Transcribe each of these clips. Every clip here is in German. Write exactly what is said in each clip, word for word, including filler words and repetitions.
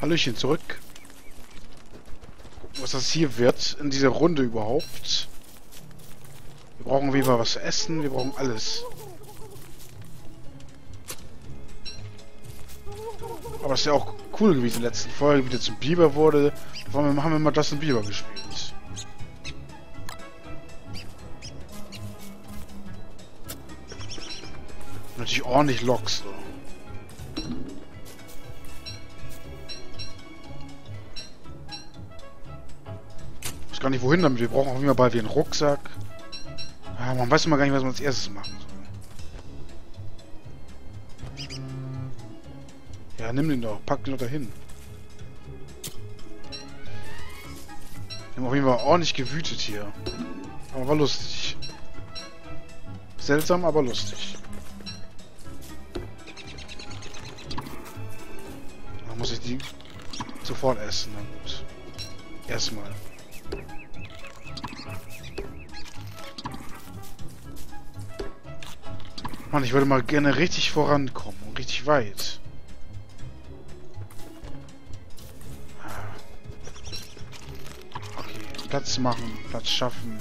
Hallöchen zurück. Was das hier wird, in dieser Runde überhaupt. Wir brauchen wie mal was zu essen, wir brauchen alles. Aber es ist ja auch cool gewesen in der letzten Folge, wie der zum Biber wurde. Vor allem haben wir mal das zum Biber gespielt. Natürlich ordentlich Loks, so. Ich weiß gar nicht wohin damit, wir brauchen auch immer bald wieder einen Rucksack. Ah, man weiß immer gar nicht, was man als erstes machen soll. Ja, nimm den doch, pack den doch dahin. Wir haben auf jeden Fall ordentlich gewütet hier. Aber war lustig. Seltsam, aber lustig. Muss ich die sofort essen, na gut. Erstmal. Mann, ich würde mal gerne richtig vorankommen und richtig weit. Okay, Platz machen, Platz schaffen.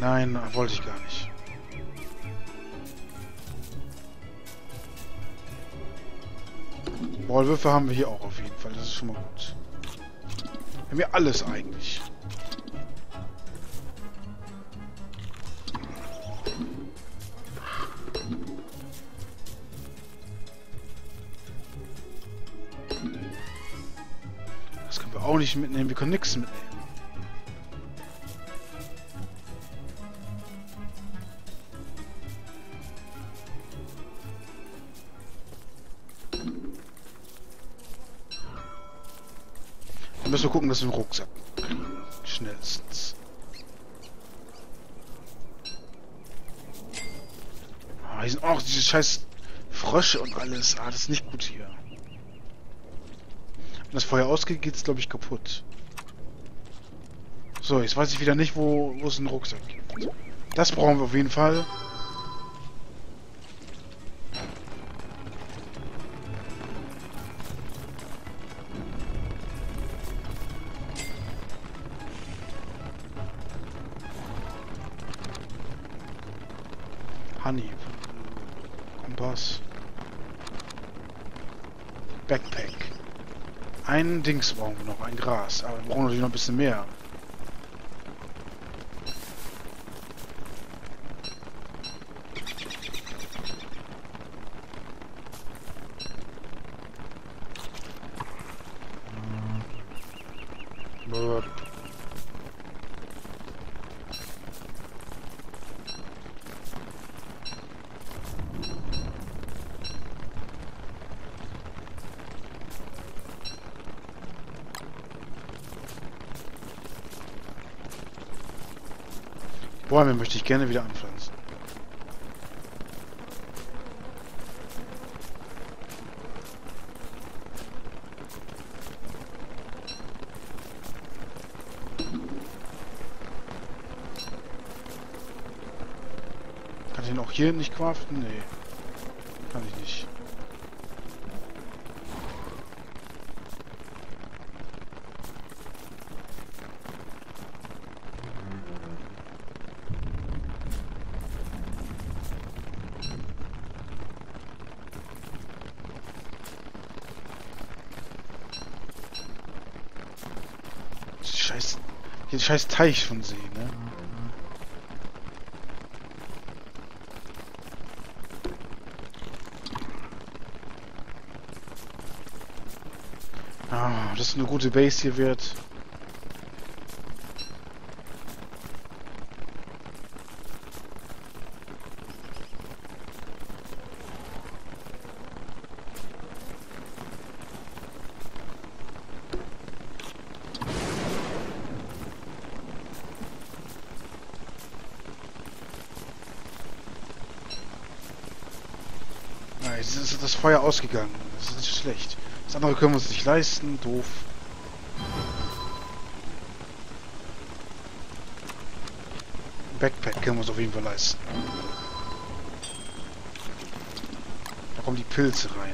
Nein, wollte ich gar nicht. Maulwürfe haben wir hier auch auf jeden Fall, das ist schon mal gut. Wir haben hier alles eigentlich. Das können wir auch nicht mitnehmen, wir können nichts mitnehmen. Wir müssen gucken, dass wir einen Rucksack kriegen. Schnellstens. Ah, hier sind auch diese scheiß Frösche und alles. Ah, das ist nicht gut hier. Wenn das Feuer ausgeht, geht es, glaube ich, kaputt. So, jetzt weiß ich wieder nicht, wo, wo es einen Rucksack gibt. Das brauchen wir auf jeden Fall. Honey, Kompass, Backpack, ein Dings brauchen wir noch, ein Gras, aber wir brauchen natürlich noch ein bisschen mehr. Bäume möchte ich gerne wieder anpflanzen. Kann ich den auch hier nicht craften? Nee. Kann ich nicht. Scheiß, den scheiß Teich von See, ne? Ah, das ist eine gute Base hier wird. Jetzt ist das Feuer ausgegangen. Das ist nicht schlecht. Das andere können wir uns nicht leisten. Doof. Backpack können wir uns auf jeden Fall leisten. kommen die Pilze rein.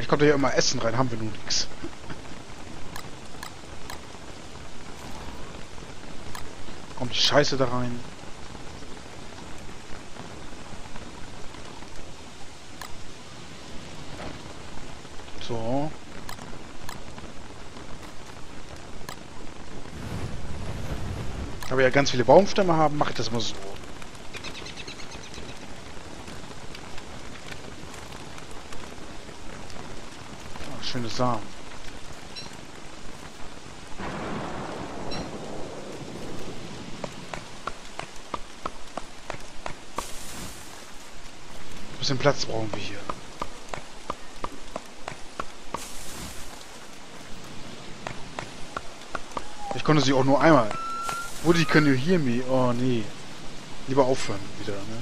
Ich komme ja immer Essen rein, haben wir nun nichts. Kommt die Scheiße da rein. So. Da wir ja ganz viele Baumstämme haben, mache ich das mal so. Schöne Samen. Ein bisschen Platz brauchen wir hier. Ich konnte sie auch nur einmal. Woody, can you hear me? Oh nee. Lieber aufhören wieder, ne?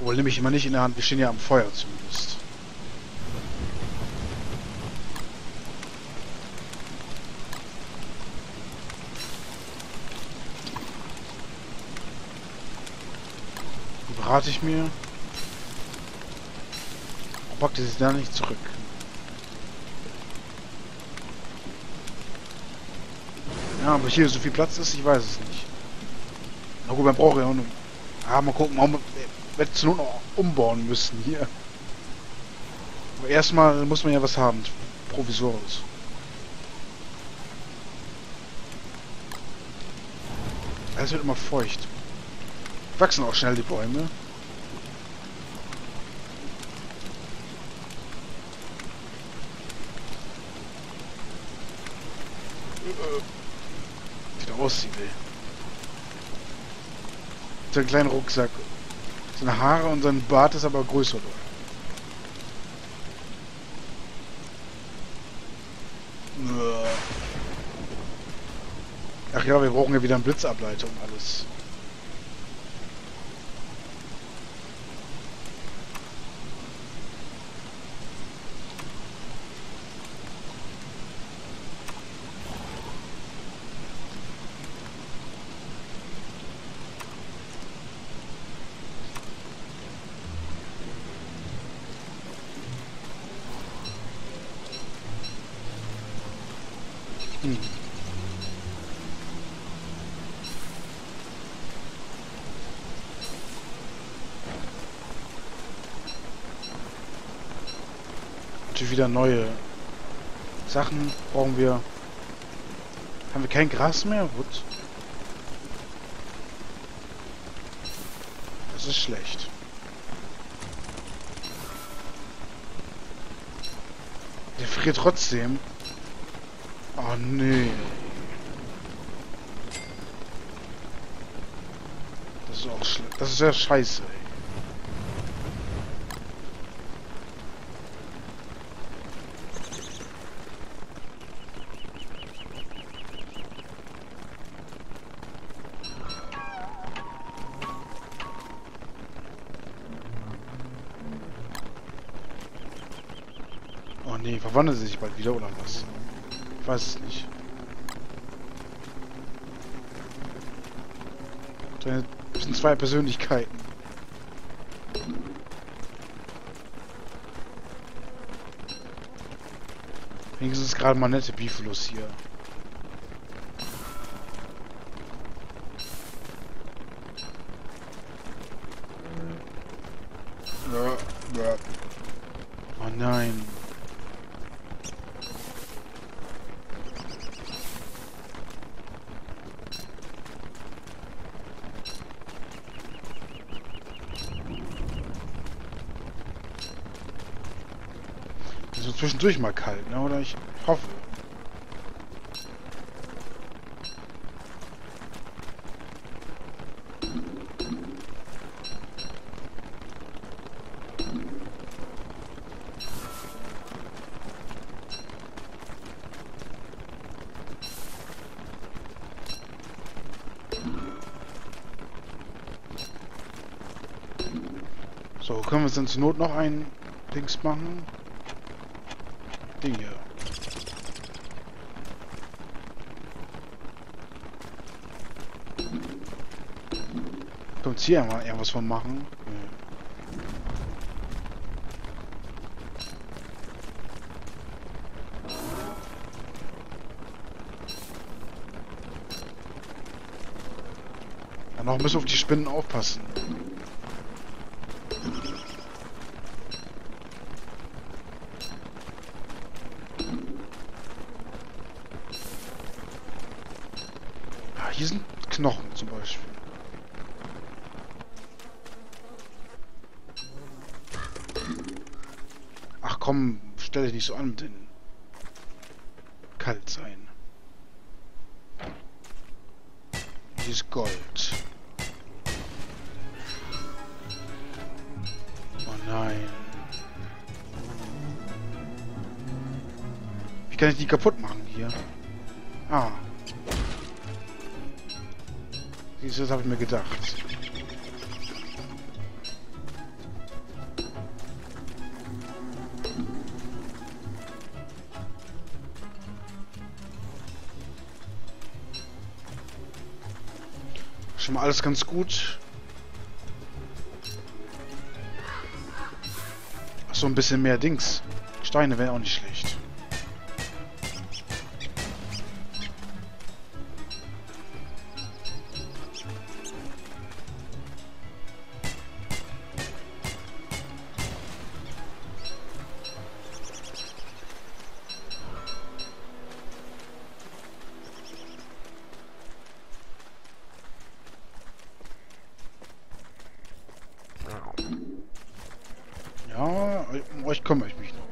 Obwohl, nehme ich immer nicht in der Hand. Wir stehen ja am Feuer zumindest. Berate ich mir. Ich packte sie da nicht zurück. Ja, aber hier so viel Platz ist, ich weiß es nicht. Na gut, man braucht ja auch noch... Ah, mal gucken, ob man... Wir hätten es nun auch umbauen müssen hier. Aber erstmal muss man ja was haben. Provisorisches. Es wird immer feucht. Wachsen auch schnell die Bäume. Wie der aussieht, ey. So ein kleiner Rucksack. Seine Haare und sein Bart ist aber größer. Ach ja, wir brauchen ja wieder einen Blitzableiter und alles. Hm. Natürlich wieder neue Sachen brauchen wir. Haben wir kein Gras mehr? Gut. Das ist schlecht. Der friert trotzdem. Oh nee. Das ist auch schlecht. Das ist ja scheiße, ey. Oh nee, verwandelt sie sich bald wieder oder was? Ich weiß es nicht. Das sind zwei Persönlichkeiten. Wenigstens ist gerade mal nette Biflus hier. Oh nein. Zwischendurch mal kalt, ne? Oder ich hoffe. So, können wir uns dann zur Not noch ein Dings machen? Dinge. Kommt hier mal irgendwas von machen? Dann noch müssen wir auf die Spinnen aufpassen. Ah, hier sind Knochen zum Beispiel. Ach komm, stell dich nicht so an mit den kalt sein. Dieses Gold. Nein. Wie kann ich die kaputt machen hier? Ah. Dieses habe ich mir gedacht. Schon mal alles ganz gut. So ein bisschen mehr Dings. Steine wäre auch nicht schlecht. Ja, um euch kümmere ich mich noch.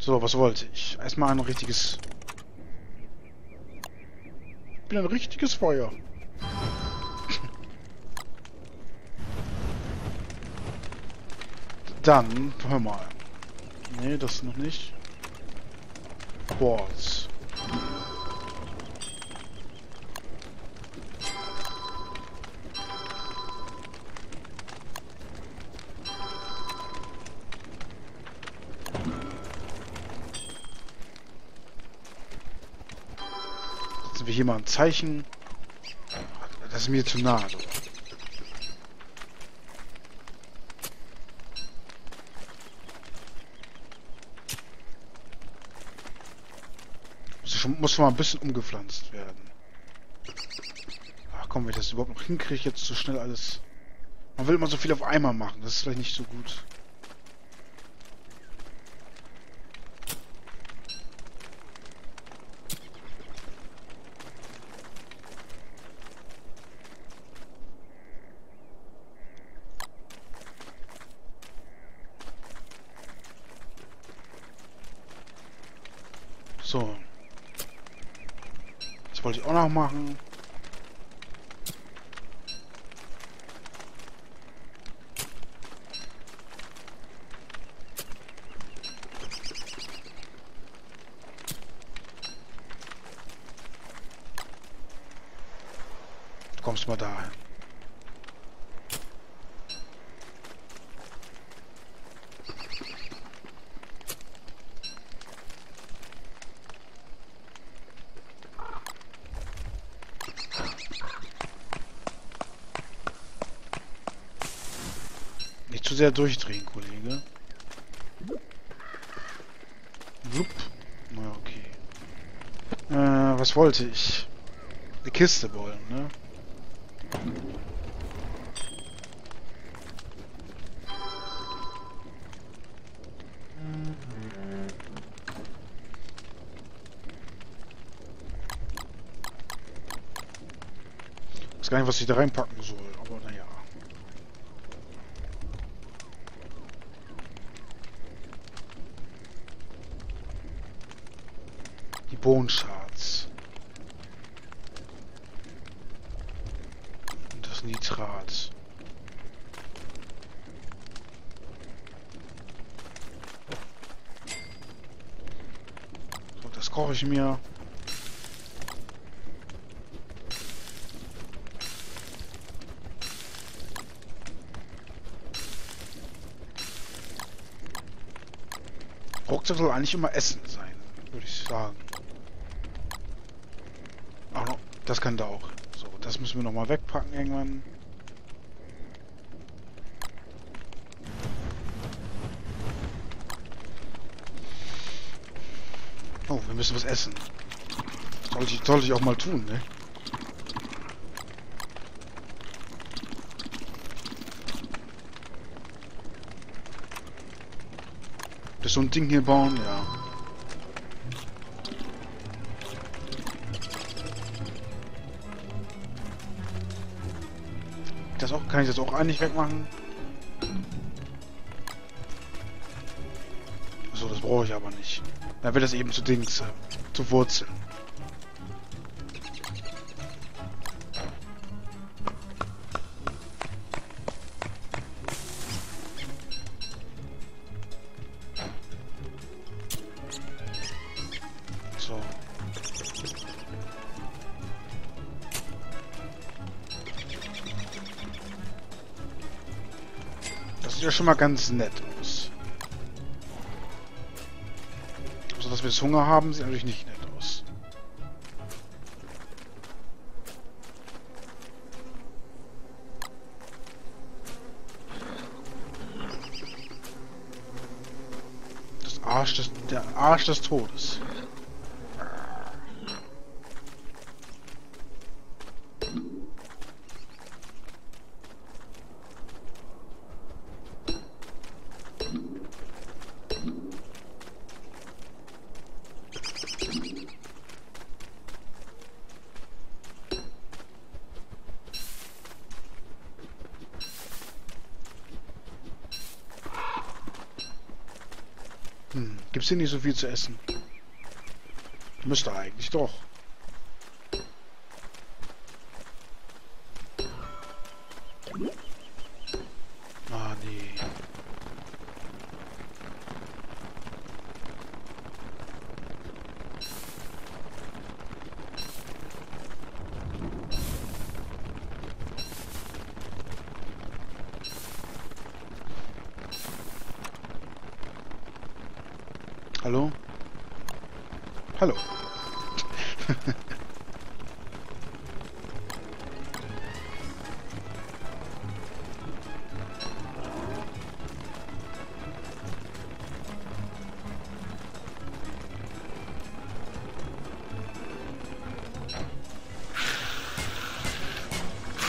So, was wollte ich? Erstmal ein richtiges... Ich bin ein richtiges Feuer. Dann, hör mal. Nee, das noch nicht. Quartz. Setzen wir hier mal ein Zeichen. Das ist mir zu nah. Also. Muss schon mal ein bisschen umgepflanzt werden. Ach komm, wenn ich das überhaupt noch hinkriege, jetzt so schnell alles... Man will immer so viel auf einmal machen, das ist vielleicht nicht so gut. So. Wollte ich auch noch machen. Du kommst mal dahin. Zu sehr durchdrehen, Kollege. Wupp. Na, okay. Äh, was wollte ich? Eine Kiste wollen, ne? Ich weiß gar nicht, was ich da reinpacken soll, aber naja. Bohnenscharts. Und das Nitrat. So, das koche ich mir. Rucksack soll eigentlich immer Essen sein, würde ich sagen. Ach no, das kann da auch. So, das müssen wir nochmal wegpacken irgendwann. Oh, wir müssen was essen. Sollte ich, sollte ich auch mal tun, ne? Das so ein Ding hier bauen, ja. Das auch, kann ich das auch eigentlich wegmachen? Achso, das brauche ich aber nicht. Dann wird das eben zu Dings, äh, zu Wurzeln. Schon mal ganz nett aus. Also, dass wir jetzt Hunger haben, sieht natürlich nicht nett aus. Das Arsch des, der Arsch des Todes. Hm, gibt's hier nicht so viel zu essen? Müsste eigentlich doch. Ah, nee. Hallo? Hallo.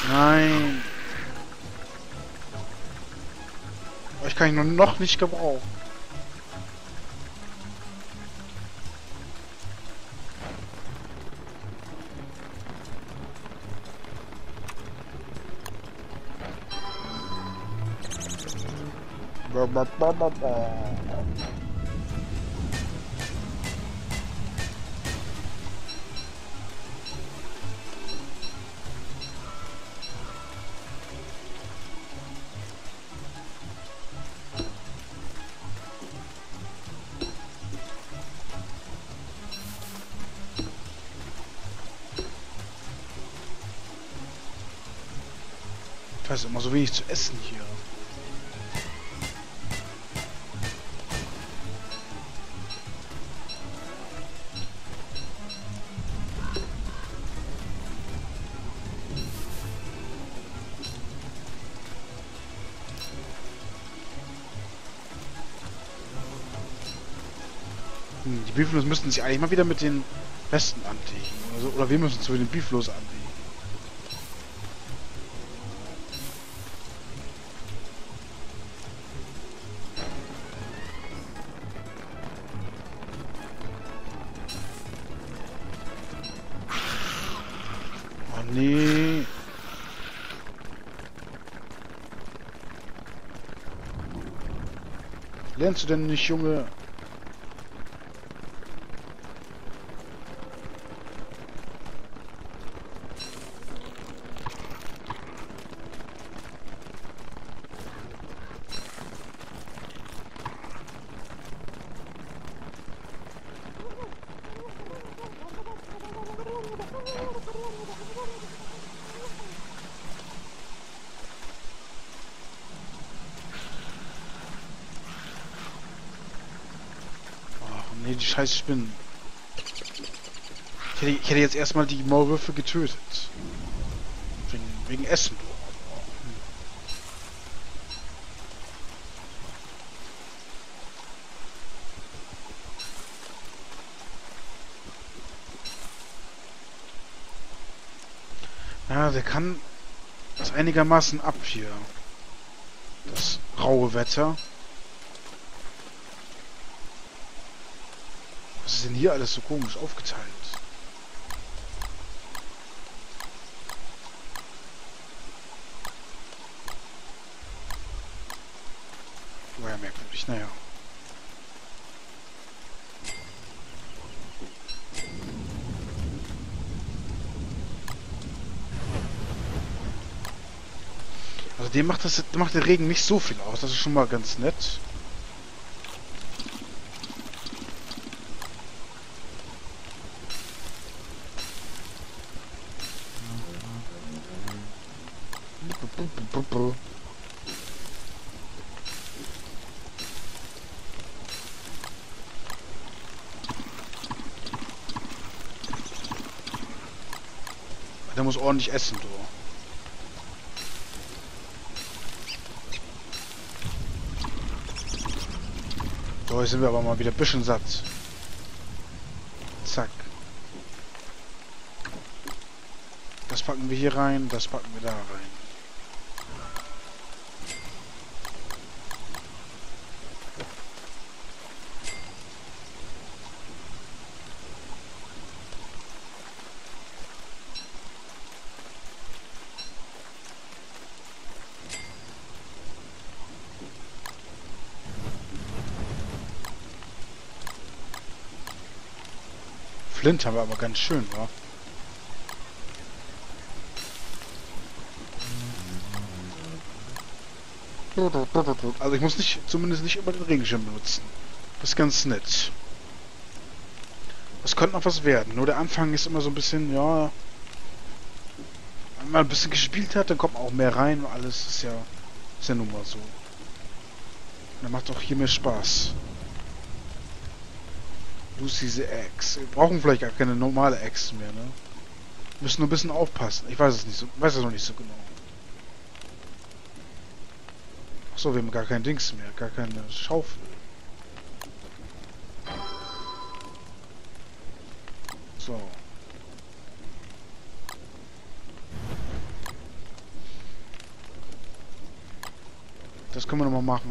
Nein. Euch kann ich nur noch nicht gebrauchen. Ich weiß immer so wenig zu essen hier. Die Beeflos müssten sich eigentlich mal wieder mit den Westen anlegen. Also, oder wir müssen zu den Beeflos anlegen. Oh nee. Lernst du denn nicht, Junge? Nee, die scheiß Spinnen. Ich hätte, ich hätte jetzt erstmal die Maulwürfe getötet. Wegen, wegen Essen. Ja, der kann das einigermaßen ab hier. Das raue Wetter. Was ist denn hier alles so komisch aufgeteilt? War ja merkwürdig, naja. Also dem macht das, macht der Regen nicht so viel aus, das ist schon mal ganz nett. Der muss ordentlich essen, du. So, jetzt sind wir aber mal wieder ein bisschen satt. Zack. Das packen wir hier rein, das packen wir da rein. Flint haben wir aber ganz schön, wa? Also ich muss nicht, zumindest nicht immer den Regenschirm benutzen. Das ist ganz nett. Das könnte noch was werden. Nur der Anfang ist immer so ein bisschen, ja... Wenn man ein bisschen gespielt hat, dann kommt auch mehr rein und alles ist ja... Ist ja nun mal so. Und dann macht auch hier mehr Spaß. Bloß diese Axt. Wir brauchen vielleicht gar keine normale Axt mehr, ne? Wir müssen nur ein bisschen aufpassen. Ich weiß es nicht so, weiß es noch nicht so genau. Achso, wir haben gar kein Dings mehr, gar keine Schaufel. So. Das können wir nochmal machen.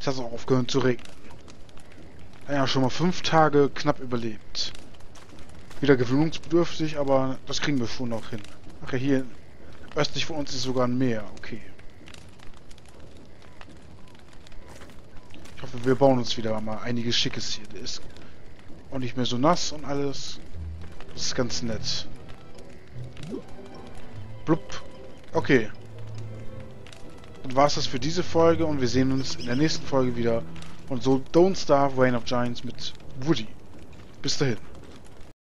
Ich habe auch aufgehört zu regnen. Ja, schon mal fünf Tage knapp überlebt. Wieder gewöhnungsbedürftig, aber das kriegen wir schon noch hin. Ach ja, hier östlich von uns ist sogar ein Meer. Okay. Ich hoffe, wir bauen uns wieder mal einiges Schickes hier. Der ist auch nicht mehr so nass und alles. Das ist ganz nett. Blub. Okay. Und war es das für diese Folge und wir sehen uns in der nächsten Folge wieder. Und so Don't Starve, Reign of Giants mit Woody. Bis dahin.